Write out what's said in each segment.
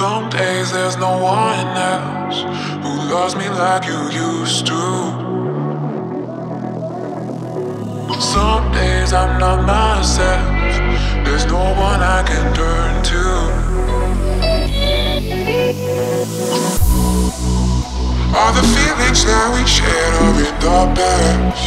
Some days there's no one else who loves me like you used to. Some days I'm not myself. There's no one I can turn to. All the feelings that we shared are in the past.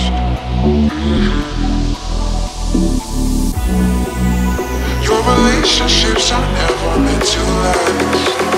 Your relationships are never meant to last.